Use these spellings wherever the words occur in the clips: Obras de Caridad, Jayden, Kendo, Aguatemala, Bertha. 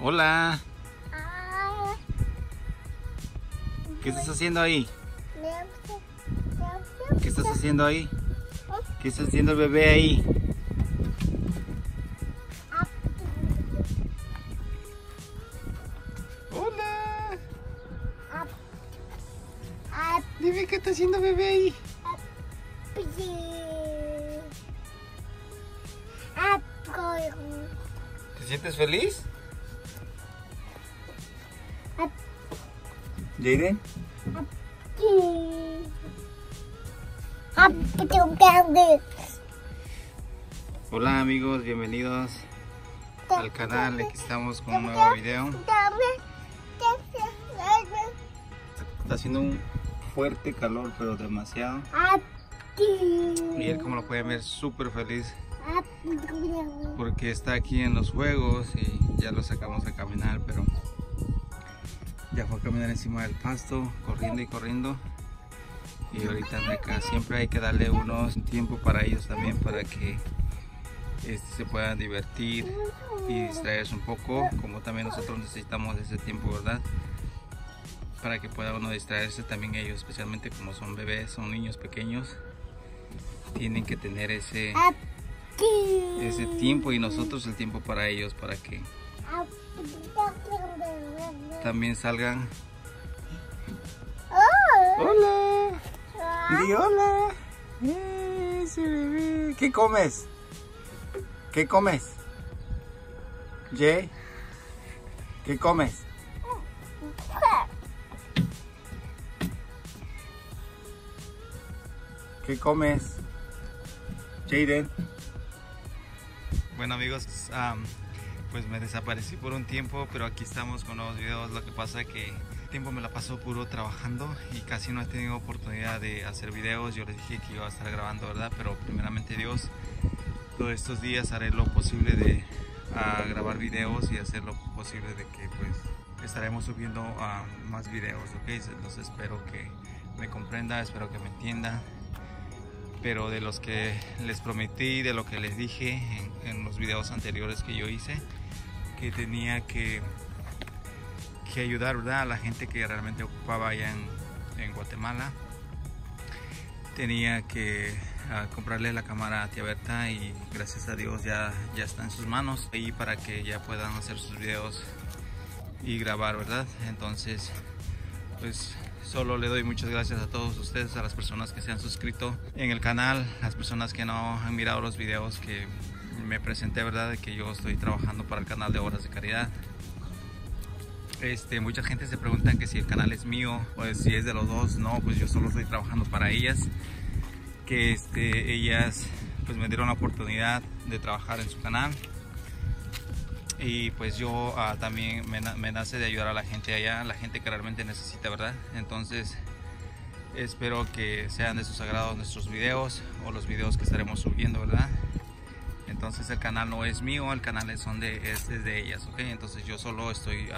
Hola. ¿Qué estás haciendo ahí? ¿Qué estás haciendo ahí? ¿Qué está haciendo el bebé ahí? Hola. Dime qué está haciendo bebé ahí. ¿Te sientes feliz? Jayden. Hola amigos, bienvenidos al canal. Aquí estamos con un nuevo video. Está haciendo un fuerte calor, pero demasiado. Y él, como lo pueden ver, súper feliz porque está aquí en los juegos y ya lo sacamos a caminar, pero ya fue a caminar encima del pasto, corriendo y corriendo. Y ahorita anda acá. Siempre hay que darle unos tiempo para ellos también, para que se puedan divertir y distraerse un poco. Como también nosotros necesitamos ese tiempo, ¿verdad? Para que pueda uno distraerse también ellos, especialmente como son bebés, son niños pequeños. Tienen que tener ese tiempo y nosotros el tiempo para ellos, para que también salgan. Hola. Di hola. Ese bebé. ¿Qué comes? ¿Qué comes? Jay. ¿Qué comes? ¿Qué comes? Jayden. Bueno amigos, pues me desaparecí por un tiempo, pero aquí estamos con nuevos videos. Lo que pasa es que el tiempo me la pasó puro trabajando y casi no he tenido oportunidad de hacer videos. Yo les dije que iba a estar grabando, ¿verdad? Pero primeramente Dios, todos estos días haré lo posible de grabar videos y hacer lo posible de que pues estaremos subiendo más videos, ¿ok? Entonces espero que me comprenda, espero que me entienda. Pero de los que les prometí, de lo que les dije en los videos anteriores que yo hice, que tenía que ayudar, ¿verdad?, a la gente que realmente ocupaba allá en Guatemala. Tenía que comprarle la cámara a tía Bertha y gracias a Dios ya está en sus manos ahí para que ya puedan hacer sus videos y grabar, ¿verdad? Entonces, pues solo le doy muchas gracias a todos ustedes, a las personas que se han suscrito en el canal, las personas que no han mirado los videos que me presenté, ¿verdad? De que yo estoy trabajando para el canal de Obras de Caridad. Mucha gente se pregunta que si el canal es mío, pues si es de los dos. No, pues yo solo estoy trabajando para ellas, que ellas pues me dieron la oportunidad de trabajar en su canal. Y pues yo también me nace de ayudar a la gente allá, la gente que realmente necesita, ¿verdad? Entonces espero que sean de sus agrados nuestros videos o los videos que estaremos subiendo, ¿verdad? Entonces el canal no es mío, el canal es de ellas, ¿ok? Entonces yo solo estoy,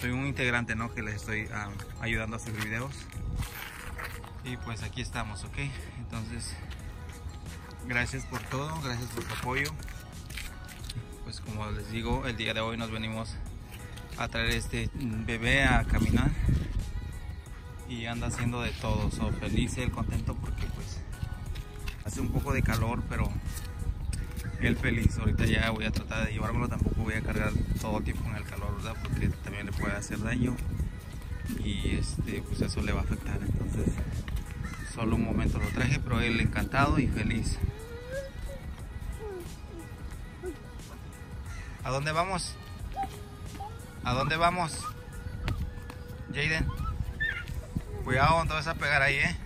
soy un integrante, ¿no? Que les estoy ayudando a subir videos. Y pues aquí estamos, ¿ok? Entonces gracias por todo, gracias por su apoyo. Pues como les digo, el día de hoy nos venimos a traer este bebé a caminar y anda haciendo de todo, feliz él, contento porque pues hace un poco de calor, pero él feliz. Ahorita ya voy a tratar de llevármelo, tampoco voy a cargar todo el tiempo en el calor, ¿verdad? Porque también le puede hacer daño y pues eso le va a afectar. Entonces solo un momento lo traje, pero él encantado y feliz. ¿A dónde vamos? ¿A dónde vamos? Jayden, cuidado, no te vas a pegar ahí, ¿eh?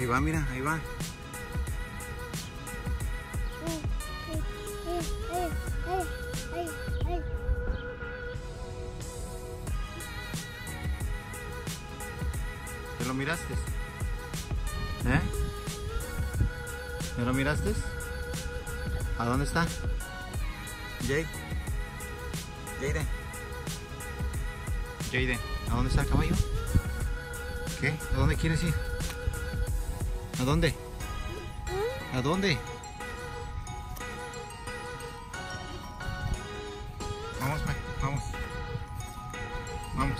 Ahí va, mira, ahí va. ¿Te lo miraste? ¿Eh? ¿Te lo miraste? ¿A dónde está? Jayden, ¿a dónde está el caballo? ¿Qué? ¿A dónde quieres ir? ¿A dónde? ¿A dónde? Vamos, man, vamos. Vamos.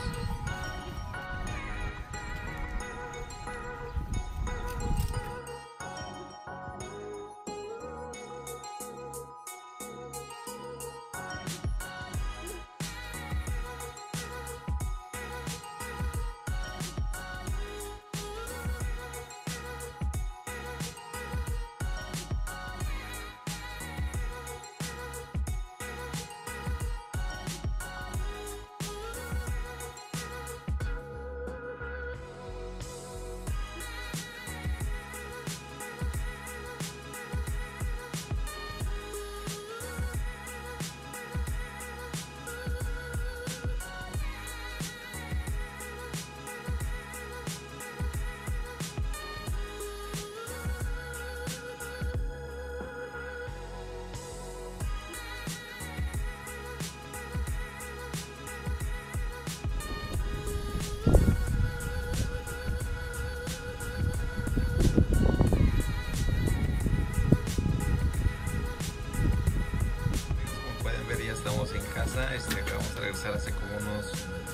Vamos a regresar hace como unos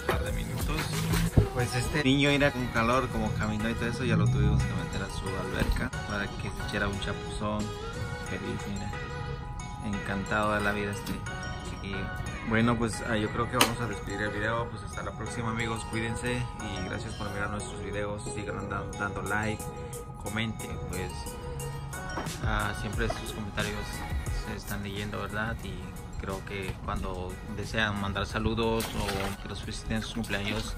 par de minutos. Pues este niño era con calor, como caminó y todo eso, ya lo tuvimos que meter a su alberca para que se echara un chapuzón. Feliz, mira, encantado de la vida este chiquillo. Bueno, pues yo creo que vamos a despedir el video. Pues hasta la próxima, amigos, cuídense y gracias por mirar nuestros videos. Sigan dando like, comenten, pues siempre sus comentarios se están leyendo, ¿verdad? Y creo que cuando desean mandar saludos o que los feliciten sus cumpleaños,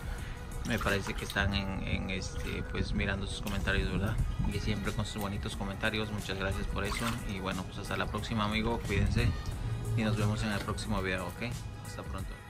me parece que están pues mirando sus comentarios, ¿verdad? Y siempre con sus bonitos comentarios, muchas gracias por eso. Y bueno, pues hasta la próxima, amigo, cuídense y nos vemos en el próximo video, ¿ok? Hasta pronto.